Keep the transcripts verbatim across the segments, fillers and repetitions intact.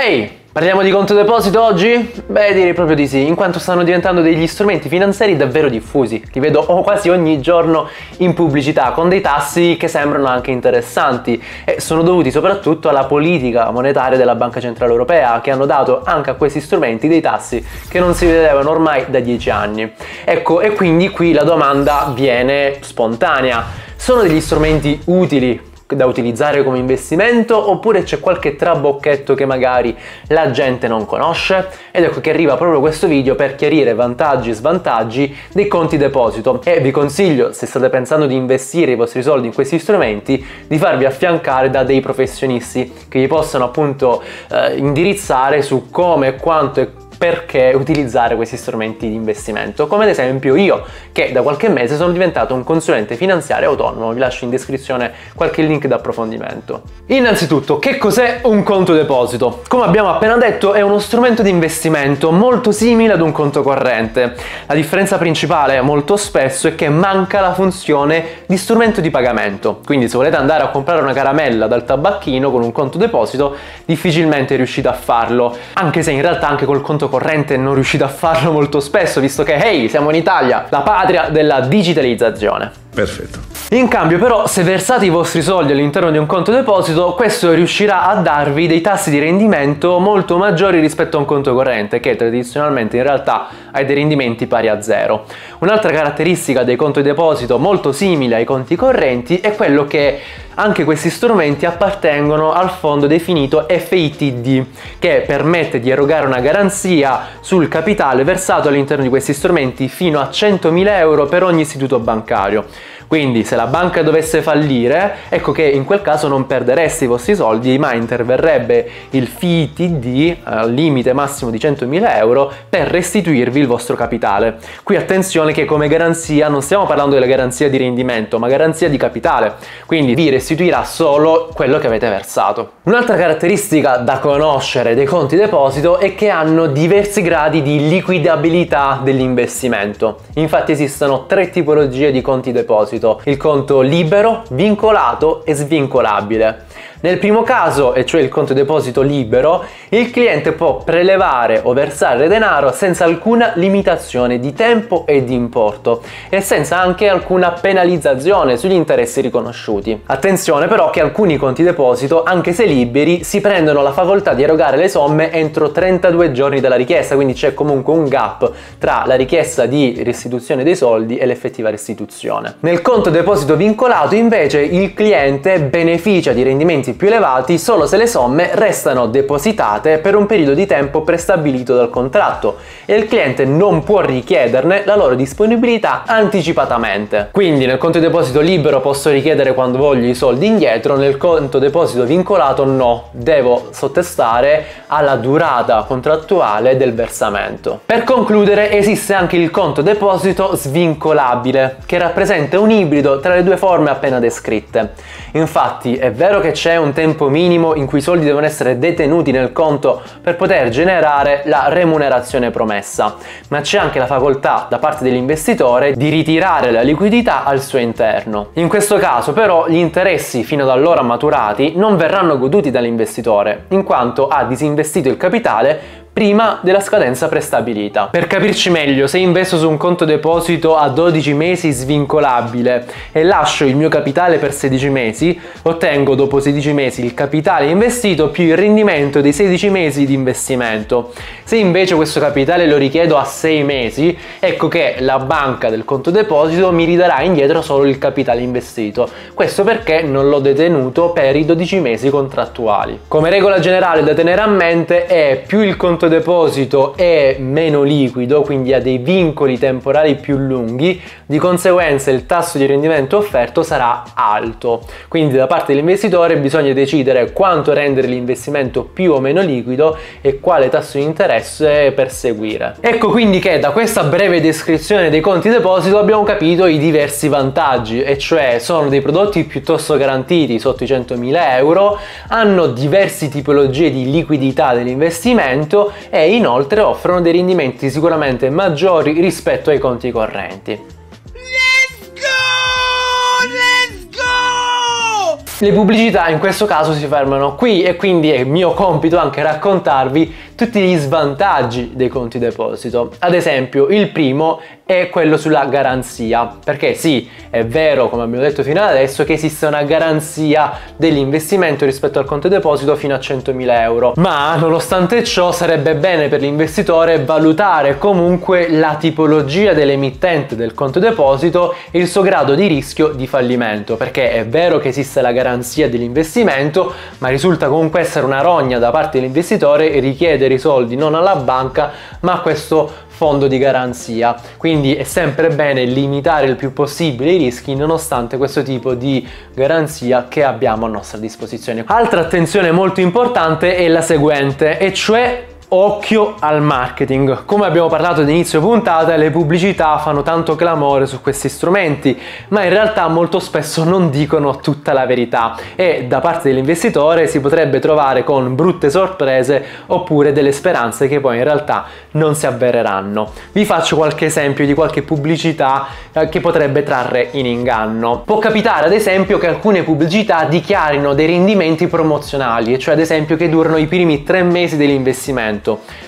Ehi, hey, parliamo di conto deposito oggi? Beh, direi proprio di sì, in quanto stanno diventando degli strumenti finanziari davvero diffusi. Li vedo quasi ogni giorno in pubblicità, con dei tassi che sembrano anche interessanti e sono dovuti soprattutto alla politica monetaria della Banca Centrale Europea, che hanno dato anche a questi strumenti dei tassi che non si vedevano ormai da dieci anni. Ecco, e quindi qui la domanda viene spontanea. Sono degli strumenti utili da utilizzare come investimento, oppure c'è qualche trabocchetto che magari la gente non conosce? Ed ecco che arriva proprio questo video per chiarire vantaggi e svantaggi dei conti deposito, e vi consiglio, se state pensando di investire i vostri soldi in questi strumenti, di farvi affiancare da dei professionisti che vi possano appunto eh, indirizzare su come, quanto e perché utilizzare questi strumenti di investimento, come ad esempio io, che da qualche mese sono diventato un consulente finanziario autonomo. Vi lascio in descrizione qualche link d'approfondimento. Innanzitutto, che cos'è un conto deposito? Come abbiamo appena detto, è uno strumento di investimento molto simile ad un conto corrente. La differenza principale molto spesso è che manca la funzione di strumento di pagamento, quindi se volete andare a comprare una caramella dal tabacchino con un conto deposito difficilmente riuscite a farlo, anche se in realtà anche col conto corrente non riuscite a farlo molto spesso, visto che, hey, siamo in Italia, la patria della digitalizzazione. Perfetto. In cambio però, se versate i vostri soldi all'interno di un conto deposito, questo riuscirà a darvi dei tassi di rendimento molto maggiori rispetto a un conto corrente, che tradizionalmente in realtà ha dei rendimenti pari a zero. Un'altra caratteristica dei conti deposito molto simile ai conti correnti è quello che anche questi strumenti appartengono al fondo definito F I T D, che permette di erogare una garanzia sul capitale versato all'interno di questi strumenti fino a centomila euro per ogni istituto bancario. Quindi se la banca dovesse fallire, ecco che in quel caso non perdereste i vostri soldi, ma interverrebbe il F I T D al limite massimo di centomila euro per restituirvi il vostro capitale. Qui attenzione che come garanzia non stiamo parlando della garanzia di rendimento, ma garanzia di capitale, quindi vi restituirà solo quello che avete versato. Un'altra caratteristica da conoscere dei conti deposito è che hanno diversi gradi di liquidabilità dell'investimento. Infatti esistono tre tipologie di conti deposito: il conto libero, vincolato e svincolabile. Nel primo caso, e cioè il conto deposito libero, il cliente può prelevare o versare denaro senza alcuna limitazione di tempo e di importo, e senza anche alcuna penalizzazione sugli interessi riconosciuti. Attenzione però che alcuni conti deposito, anche se liberi, si prendono la facoltà di erogare le somme entro trentadue giorni dalla richiesta, quindi c'è comunque un gap tra la richiesta di restituzione dei soldi e l'effettiva restituzione. Nel conto deposito vincolato invece il cliente beneficia di rendimenti più elevati solo se le somme restano depositate per un periodo di tempo prestabilito dal contratto, e il cliente non può richiederne la loro disponibilità anticipatamente. Quindi nel conto deposito libero posso richiedere quando voglio i soldi indietro, nel conto deposito vincolato no, devo sottostare alla durata contrattuale del versamento. Per concludere, esiste anche il conto deposito svincolabile, che rappresenta un ibrido tra le due forme appena descritte. Infatti è vero che c'è un tempo minimo in cui i soldi devono essere detenuti nel conto per poter generare la remunerazione promessa, ma c'è anche la facoltà da parte dell'investitore di ritirare la liquidità al suo interno. In questo caso però gli interessi fino ad allora maturati non verranno goduti dall'investitore, in quanto ha disinvestito il capitale prima della scadenza prestabilita. Per capirci meglio, se investo su un conto deposito a dodici mesi svincolabile e lascio il mio capitale per sedici mesi, ottengo dopo sedici mesi il capitale investito più il rendimento dei sedici mesi di investimento. Se invece questo capitale lo richiedo a sei mesi, ecco che la banca del conto deposito mi ridarà indietro solo il capitale investito. Questo perché non l'ho detenuto per i dodici mesi contrattuali. Come regola generale da tenere a mente è: più il conto deposito è meno liquido, quindi ha dei vincoli temporali più lunghi, di conseguenza il tasso di rendimento offerto sarà alto. Quindi da parte dell'investitore bisogna decidere quanto rendere l'investimento più o meno liquido e quale tasso di interesse perseguire. Ecco quindi che da questa breve descrizione dei conti deposito abbiamo capito i diversi vantaggi, e cioè sono dei prodotti piuttosto garantiti sotto i centomila euro, hanno diverse tipologie di liquidità dell'investimento e inoltre offrono dei rendimenti sicuramente maggiori rispetto ai conti correnti. Let's go! Let's go! Le pubblicità in questo caso si fermano qui e quindi è mio compito anche raccontarvi tutti gli svantaggi dei conti deposito. Ad esempio, il primo è quello sulla garanzia, perché sì, è vero, come abbiamo detto fino ad adesso, che esiste una garanzia dell'investimento rispetto al conto deposito fino a centomila euro, ma nonostante ciò sarebbe bene per l'investitore valutare comunque la tipologia dell'emittente del conto deposito e il suo grado di rischio di fallimento, perché è vero che esiste la garanzia dell'investimento, ma risulta comunque essere una rogna da parte dell'investitore e richiedere i soldi non alla banca ma a questo fondo di garanzia. Quindi è sempre bene limitare il più possibile i rischi nonostante questo tipo di garanzia che abbiamo a nostra disposizione. Altra attenzione molto importante è la seguente, e cioè occhio al marketing. Come abbiamo parlato all'inizio puntata, le pubblicità fanno tanto clamore su questi strumenti, ma in realtà molto spesso non dicono tutta la verità e da parte dell'investitore si potrebbe trovare con brutte sorprese oppure delle speranze che poi in realtà non si avvereranno. Vi faccio qualche esempio di qualche pubblicità che potrebbe trarre in inganno. Può capitare ad esempio che alcune pubblicità dichiarino dei rendimenti promozionali, e cioè ad esempio che durano i primi tre mesi dell'investimento,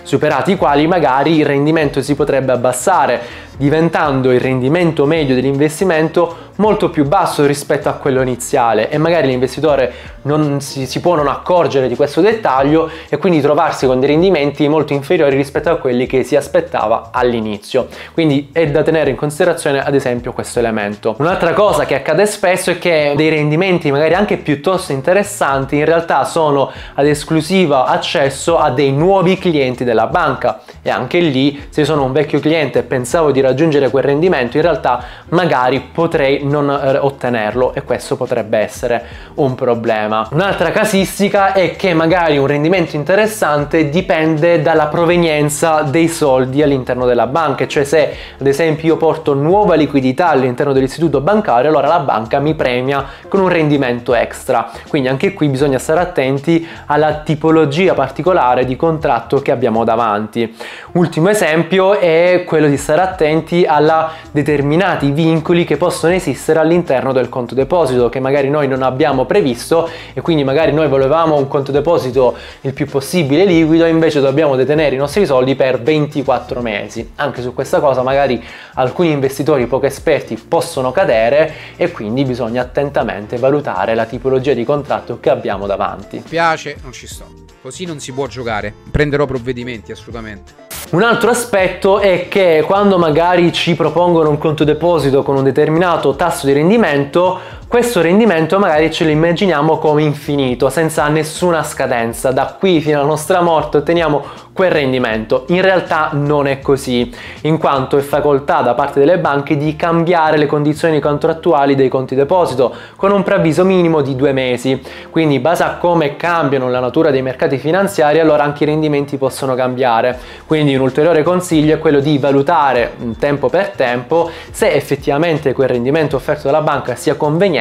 superati i quali magari il rendimento si potrebbe abbassare, diventando il rendimento medio dell'investimento molto più basso rispetto a quello iniziale, e magari l'investitore non si, si può non accorgere di questo dettaglio e quindi trovarsi con dei rendimenti molto inferiori rispetto a quelli che si aspettava all'inizio. Quindi è da tenere in considerazione ad esempio questo elemento. Un'altra cosa che accade spesso è che dei rendimenti magari anche piuttosto interessanti in realtà sono ad esclusivo accesso a dei nuovi clienti della banca, e anche lì, se sono un vecchio cliente e pensavo di raggiungere quel rendimento, in realtà magari potrei non ottenerlo, e questo potrebbe essere un problema. Un'altra casistica è che magari un rendimento interessante dipende dalla provenienza dei soldi all'interno della banca, cioè se ad esempio io porto nuova liquidità all'interno dell'istituto bancario, allora la banca mi premia con un rendimento extra. Quindi anche qui bisogna stare attenti alla tipologia particolare di contratto che abbiamo davanti. Ultimo esempio è quello di stare attenti alla determinati vincoli che possono esistere all'interno del conto deposito, che magari noi non abbiamo previsto, e quindi magari noi volevamo un conto deposito il più possibile liquido, invece dobbiamo detenere i nostri soldi per ventiquattro mesi. Anche su questa cosa magari alcuni investitori poco esperti possono cadere, e quindi bisogna attentamente valutare la tipologia di contratto che abbiamo davanti. Mi piace, non ci sto, così non si può giocare, prenderò provvedimenti assolutamente. Un altro aspetto è che quando magari ci propongono un conto deposito con un determinato tasso di rendimento, questo rendimento magari ce lo immaginiamo come infinito, senza nessuna scadenza. Da qui fino alla nostra morte otteniamo quel rendimento. In realtà non è così, in quanto è facoltà da parte delle banche di cambiare le condizioni contrattuali dei conti deposito con un preavviso minimo di due mesi. Quindi, base a come cambiano la natura dei mercati finanziari, allora anche i rendimenti possono cambiare. Quindi un ulteriore consiglio è quello di valutare tempo per tempo se effettivamente quel rendimento offerto dalla banca sia conveniente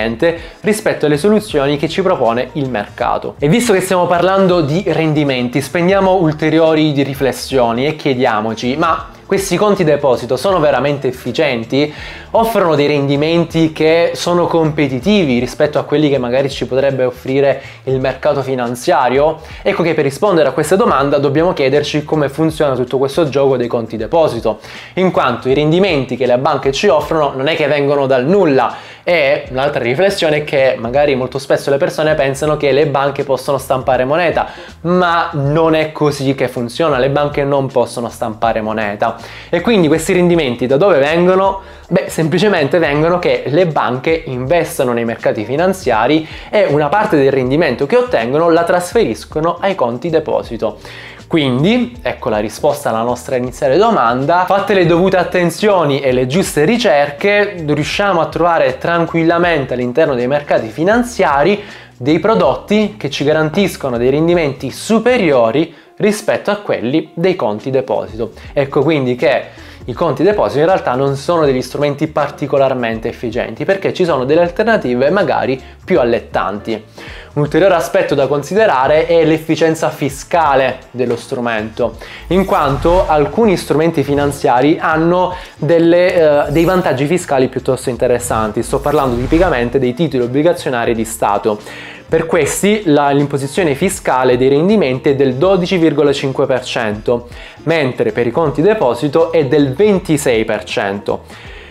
rispetto alle soluzioni che ci propone il mercato. E visto che stiamo parlando di rendimenti, spendiamo ulteriori riflessioni e chiediamoci: ma questi conti deposito sono veramente efficienti? Offrono dei rendimenti che sono competitivi rispetto a quelli che magari ci potrebbe offrire il mercato finanziario? Ecco che per rispondere a questa domanda dobbiamo chiederci come funziona tutto questo gioco dei conti deposito, in quanto i rendimenti che le banche ci offrono non è che vengono dal nulla. E un'altra riflessione è che magari molto spesso le persone pensano che le banche possono stampare moneta, ma non è così che funziona. Le banche non possono stampare moneta. E quindi questi rendimenti da dove vengono? Beh, semplicemente vengono che le banche investono nei mercati finanziari e una parte del rendimento che ottengono la trasferiscono ai conti deposito. Quindi, ecco la risposta alla nostra iniziale domanda: fatte le dovute attenzioni e le giuste ricerche, riusciamo a trovare tranquillamente all'interno dei mercati finanziari dei prodotti che ci garantiscono dei rendimenti superiori rispetto a quelli dei conti deposito. Ecco quindi che i conti deposito in realtà non sono degli strumenti particolarmente efficienti, perché ci sono delle alternative magari più allettanti. Un ulteriore aspetto da considerare è l'efficienza fiscale dello strumento, in quanto alcuni strumenti finanziari hanno delle, eh, dei vantaggi fiscali piuttosto interessanti. Sto parlando tipicamente dei titoli obbligazionari di Stato. Per questi l'imposizione fiscale dei rendimenti è del dodici virgola cinque per cento, mentre per i conti deposito è del ventisei per cento.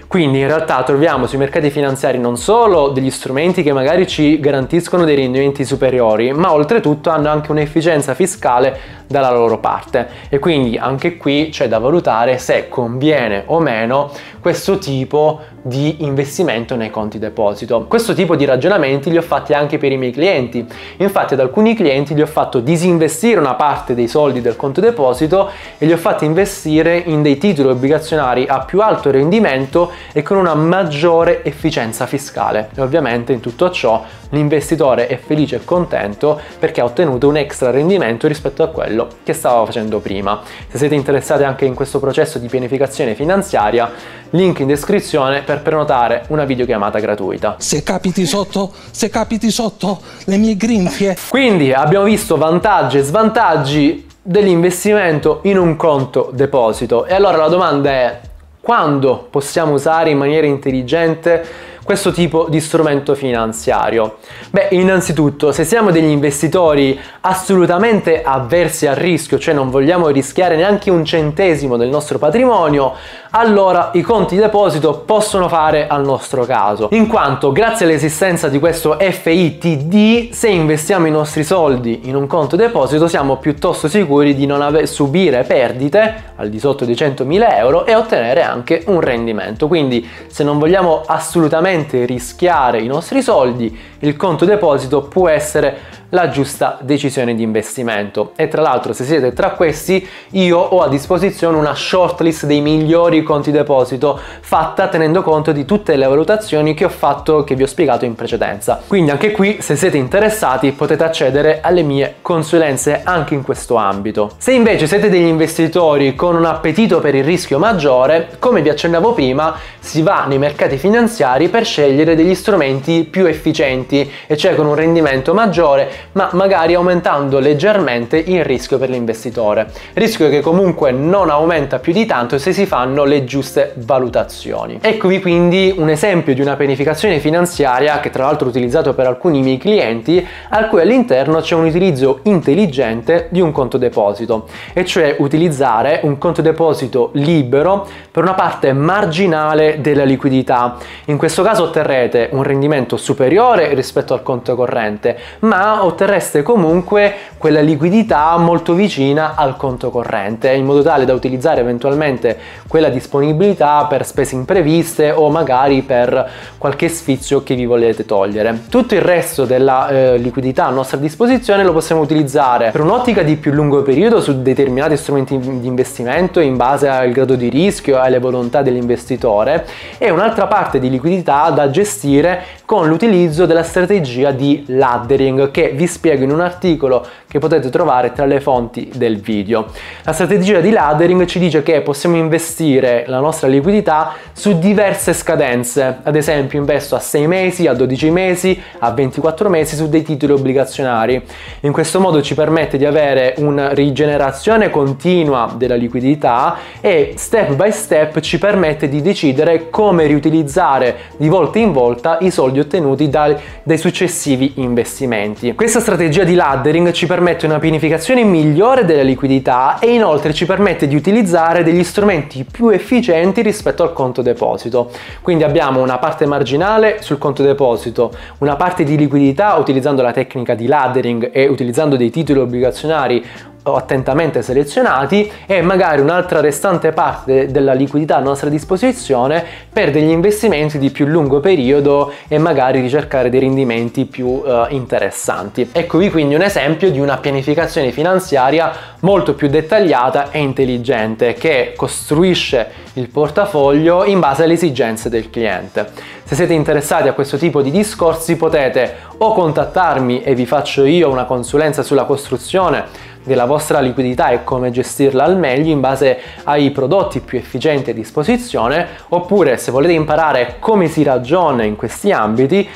Quindi in realtà troviamo sui mercati finanziari non solo degli strumenti che magari ci garantiscono dei rendimenti superiori, ma oltretutto hanno anche un'efficienza fiscale dalla loro parte, e quindi anche qui c'è da valutare se conviene o meno questo tipo di investimento nei conti deposito. Questo tipo di ragionamenti li ho fatti anche per i miei clienti. Infatti ad alcuni clienti li ho fatto disinvestire una parte dei soldi del conto deposito e li ho fatti investire in dei titoli obbligazionari a più alto rendimento e con una maggiore efficienza fiscale, e ovviamente in tutto ciò l'investitore è felice e contento perché ha ottenuto un extra rendimento rispetto a quello che stava facendo prima. Se siete interessati anche in questo processo di pianificazione finanziaria, link in descrizione per prenotare una videochiamata gratuita. Se capiti sotto, se capiti sotto le mie grinfie. Quindi abbiamo visto vantaggi e svantaggi dell'investimento in un conto deposito, e allora la domanda è: quando possiamo usare in maniera intelligente questo tipo di strumento finanziario? Beh, innanzitutto, se siamo degli investitori assolutamente avversi al rischio, cioè non vogliamo rischiare neanche un centesimo del nostro patrimonio, allora i conti di deposito possono fare al nostro caso, in quanto grazie all'esistenza di questo F I T D, se investiamo i nostri soldi in un conto deposito siamo piuttosto sicuri di non subire perdite al di sotto dei centomila euro e ottenere anche un rendimento. Quindi, se non vogliamo assolutamente rischiare i nostri soldi, il conto deposito può essere la giusta decisione di investimento. E tra l'altro, se siete tra questi, io ho a disposizione una shortlist dei migliori conti deposito fatta tenendo conto di tutte le valutazioni che ho fatto, che vi ho spiegato in precedenza. Quindi anche qui, se siete interessati, potete accedere alle mie consulenze anche in questo ambito. Se invece siete degli investitori con un appetito per il rischio maggiore, come vi accennavo prima, si va nei mercati finanziari per scegliere degli strumenti più efficienti, e cioè con un rendimento maggiore ma magari aumentando leggermente il rischio per l'investitore, rischio che comunque non aumenta più di tanto se si fanno le giuste valutazioni. Eccovi quindi un esempio di una pianificazione finanziaria che tra l'altro ho utilizzato per alcuni miei clienti, al cui all'interno c'è un utilizzo intelligente di un conto deposito, e cioè utilizzare un conto deposito libero per una parte marginale della liquidità. In questo caso otterrete un rendimento superiore rispetto al conto corrente, ma otterreste comunque quella liquidità molto vicina al conto corrente, in modo tale da utilizzare eventualmente quella disponibilità per spese impreviste o magari per qualche sfizio che vi volete togliere. Tutto il resto della eh, liquidità a nostra disposizione lo possiamo utilizzare per un'ottica di più lungo periodo su determinati strumenti di investimento in base al grado di rischio e alle volontà dell'investitore, e un'altra parte di liquidità da gestire con l'utilizzo della strategia di laddering, che vi spiego in un articolo che potete trovare tra le fonti del video. La strategia di laddering ci dice che possiamo investire la nostra liquidità su diverse scadenze. Ad esempio, investo a sei mesi, a dodici mesi, a ventiquattro mesi su dei titoli obbligazionari. In questo modo ci permette di avere una rigenerazione continua della liquidità e step by step ci permette di decidere come riutilizzare di volta in volta i soldi ottenuti dai, dai successivi investimenti. Questa strategia di laddering ci permette una pianificazione migliore della liquidità e inoltre ci permette di utilizzare degli strumenti più efficienti rispetto al conto deposito. Quindi abbiamo una parte marginale sul conto deposito, una parte di liquidità utilizzando la tecnica di laddering e utilizzando dei titoli obbligazionari attentamente selezionati, e magari un'altra restante parte della liquidità a nostra disposizione per degli investimenti di più lungo periodo e magari ricercare dei rendimenti più eh, interessanti. Eccovi quindi un esempio di una pianificazione finanziaria molto più dettagliata e intelligente, che costruisce il portafoglio in base alle esigenze del cliente. Se siete interessati a questo tipo di discorsi, potete o contattarmi e vi faccio io una consulenza sulla costruzione della vostra liquidità e come gestirla al meglio in base ai prodotti più efficienti a disposizione, oppure se volete imparare come si ragiona in questi ambiti,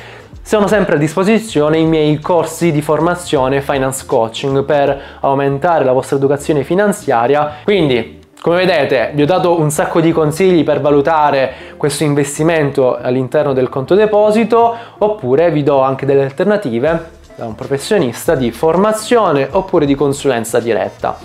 Sono sempre a disposizione i miei corsi di formazione Finance Coaching per aumentare la vostra educazione finanziaria. Quindi, come vedete, vi ho dato un sacco di consigli per valutare questo investimento all'interno del conto deposito, oppure vi do anche delle alternative da un professionista di formazione oppure di consulenza diretta.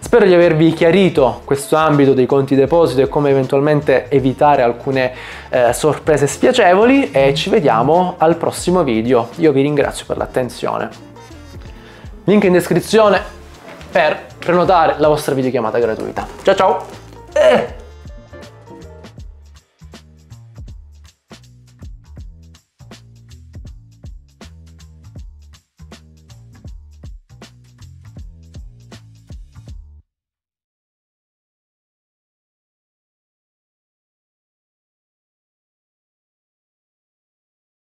Spero di avervi chiarito questo ambito dei conti deposito e come eventualmente evitare alcune eh, sorprese spiacevoli, e ci vediamo al prossimo video. Io vi ringrazio per l'attenzione. Link in descrizione per prenotare la vostra videochiamata gratuita. Ciao ciao! Eh.